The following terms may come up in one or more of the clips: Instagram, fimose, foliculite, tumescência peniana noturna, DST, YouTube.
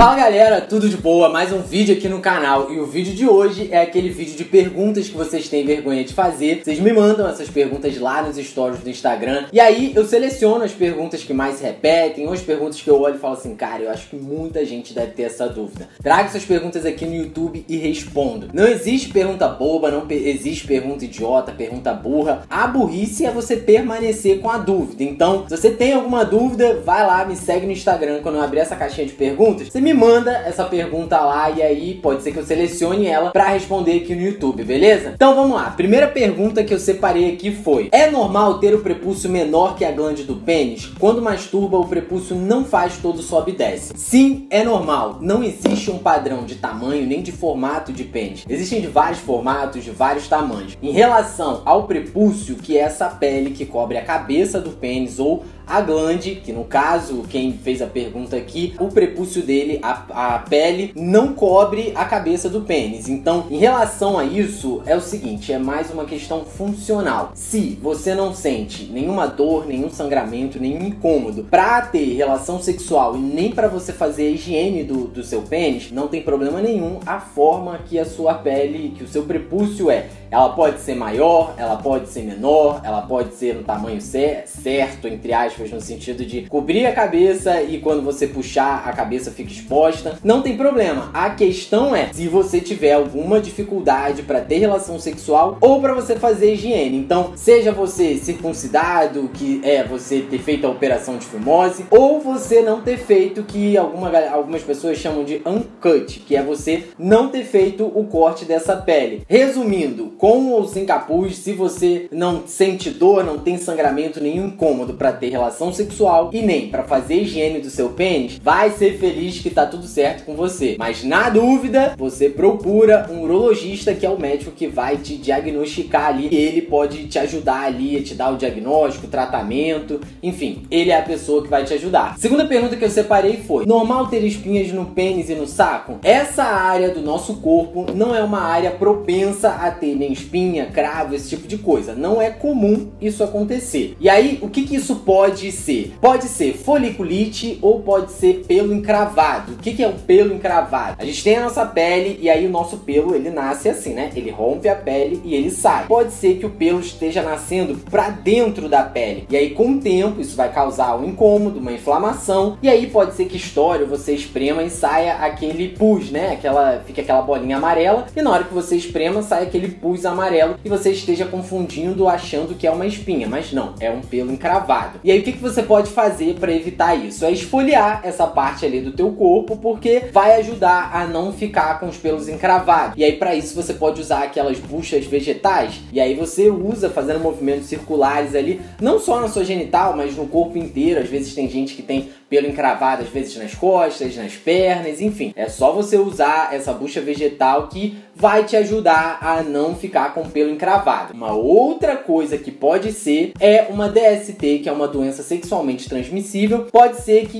Fala galera, tudo de boa? Mais um vídeo aqui no canal. E o vídeo de hoje é aquele vídeo de perguntas que vocês têm vergonha de fazer. Vocês me mandam essas perguntas lá nos stories do Instagram. E aí eu seleciono as perguntas que mais se repetem, ou as perguntas que eu olho e falo assim, cara, eu acho que muita gente deve ter essa dúvida. Trago essas perguntas aqui no YouTube e respondo. Não existe pergunta boba, não existe pergunta idiota, pergunta burra. A burrice é você permanecer com a dúvida. Então, se você tem alguma dúvida, vai lá, me segue no Instagram. Quando eu abrir essa caixinha de perguntas, você me manda essa pergunta lá e aí pode ser que eu selecione ela pra responder aqui no YouTube, beleza? Então vamos lá. Primeira pergunta que eu separei aqui foi: é normal ter o prepúcio menor que a glande do pênis? Quando masturba, o prepúcio não faz todo sobe e desce. Sim, é normal. Não existe um padrão de tamanho nem de formato de pênis. Existem de vários formatos, de vários tamanhos. Em relação ao prepúcio, que é essa pele que cobre a cabeça do pênis ou a glande, que no caso, quem fez a pergunta aqui, o prepúcio dele, a pele, não cobre a cabeça do pênis. Então, em relação a isso, é o seguinte, é mais uma questão funcional. Se você não sente nenhuma dor, nenhum sangramento, nenhum incômodo pra ter relação sexual e nem pra você fazer a higiene do seu pênis, não tem problema nenhum a forma que a sua pele, que o seu prepúcio é. Ela pode ser maior, ela pode ser menor, ela pode ser no tamanho certo, entre aspas, no sentido de cobrir a cabeça e quando você puxar a cabeça fica exposta. Não tem problema. A questão é se você tiver alguma dificuldade para ter relação sexual ou para você fazer higiene. Então, seja você circuncidado, que é você ter feito a operação de fimose, ou você não ter feito, que algumas pessoas chamam de uncut, que é você não ter feito o corte dessa pele. Resumindo, com ou sem capuz, se você não sente dor, não tem sangramento, nenhum incômodo para ter relação sexual e nem para fazer higiene do seu pênis, vai ser feliz que tá tudo certo com você. Mas na dúvida, você procura um urologista, que é o médico que vai te diagnosticar ali, e ele pode te ajudar ali a te dar o diagnóstico, o tratamento, enfim, ele é a pessoa que vai te ajudar. Segunda pergunta que eu separei foi: normal ter espinhas no pênis e no saco? Essa área do nosso corpo não é uma área propensa a ter nem espinha, cravo, esse tipo de coisa. Não é comum isso acontecer. E aí, o que isso pode ser? Pode ser foliculite ou pode ser pelo encravado. O que é um pelo encravado? A gente tem a nossa pele e aí o nosso pelo, ele nasce assim, né? Ele rompe a pele e ele sai. Pode ser que o pelo esteja nascendo pra dentro da pele. E aí com o tempo isso vai causar um incômodo, uma inflamação. E aí pode ser que estoure, você esprema e saia aquele pus, né? Fica aquela bolinha amarela. E na hora que você esprema, sai aquele pus amarelo e você esteja confundindo, achando que é uma espinha. Mas não, é um pelo encravado. E aí o que você pode fazer pra evitar isso? É esfoliar essa parte ali do teu corpo, porque vai ajudar a não ficar com os pelos encravados. E aí pra isso você pode usar aquelas buchas vegetais, e aí você usa fazendo movimentos circulares ali, não só na sua genital, mas no corpo inteiro. Às vezes tem gente que tem pelo encravado, às vezes nas costas, nas pernas, enfim. É só você usar essa bucha vegetal que vai te ajudar a não ficar com pelo encravado. Uma outra coisa que pode ser é uma DST, que é uma doença sexualmente transmissível. Pode ser que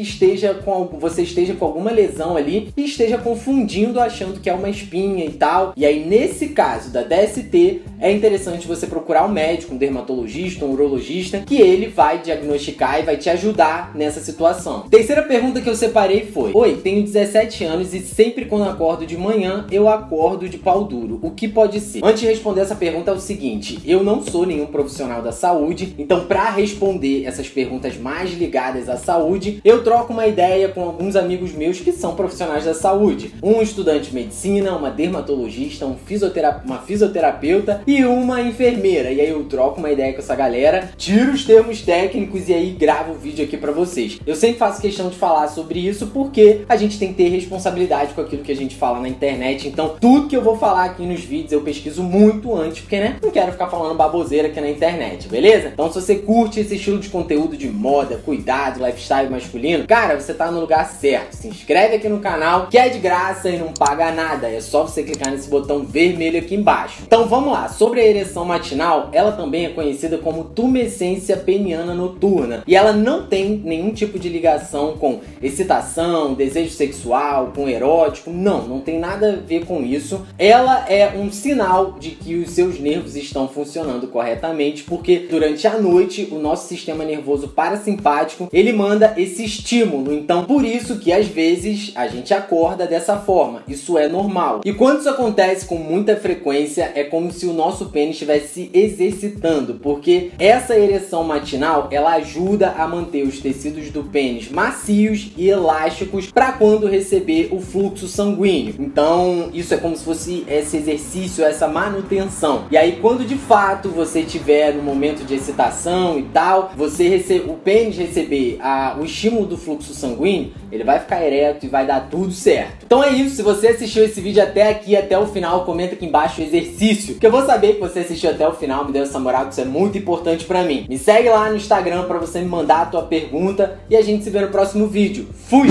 você esteja com alguma lesão ali e esteja confundindo, achando que é uma espinha e tal. E aí, nesse caso da DST, é interessante você procurar um médico, um dermatologista, um urologista, que ele vai diagnosticar e vai te ajudar nessa situação. Terceira pergunta que eu separei foi: oi, tenho 17 anos e sempre quando acordo de manhã, eu acordo de pau duro. O que pode ser? Antes de responder essa pergunta é o seguinte, eu não sou nenhum profissional da saúde, então pra responder essas perguntas mais ligadas à saúde, eu troco uma ideia com alguns amigos meus que são profissionais da saúde. Um estudante de medicina, uma dermatologista, uma fisioterapeuta e uma enfermeira. E aí eu troco uma ideia com essa galera, tiro os termos técnicos e aí gravo o vídeo aqui pra vocês. Eu sempre faço questão de falar sobre isso porque a gente tem que ter responsabilidade com aquilo que a gente fala na internet. Então, tudo que eu vou falar aqui nos vídeos eu pesquiso muito antes, porque, né, não quero ficar falando baboseira aqui na internet, beleza? Então, se você curte esse estilo de conteúdo de moda, cuidado, lifestyle masculino, cara, você tá no lugar certo. Se inscreve aqui no canal, que é de graça e não paga nada. É só você clicar nesse botão vermelho aqui embaixo. Então, vamos lá. Sobre a ereção matinal, ela também é conhecida como tumescência peniana noturna e ela não tem nenhum tipo de ligação ligação com excitação, desejo sexual, com erótico. Não, não tem nada a ver com isso. Ela é um sinal de que os seus nervos estão funcionando corretamente, porque durante a noite o nosso sistema nervoso parasimpático, ele manda esse estímulo. Então, por isso que às vezes a gente acorda dessa forma. Isso é normal. E quando isso acontece com muita frequência, é como se o nosso pênis estivesse se exercitando, porque essa ereção matinal, ela ajuda a manter os tecidos do pênis macios e elásticos para quando receber o fluxo sanguíneo. Então, isso é como se fosse esse exercício, essa manutenção. E aí, quando de fato você tiver um momento de excitação e tal, o pênis receber o estímulo do fluxo sanguíneo, ele vai ficar ereto e vai dar tudo certo. Então é isso. Se você assistiu esse vídeo até aqui, até o final, comenta aqui embaixo o exercício, que eu vou saber que você assistiu até o final, me deu essa moral, que isso é muito importante pra mim. Me segue lá no Instagram pra você me mandar a tua pergunta e a gente se vê no próximo vídeo. Fui!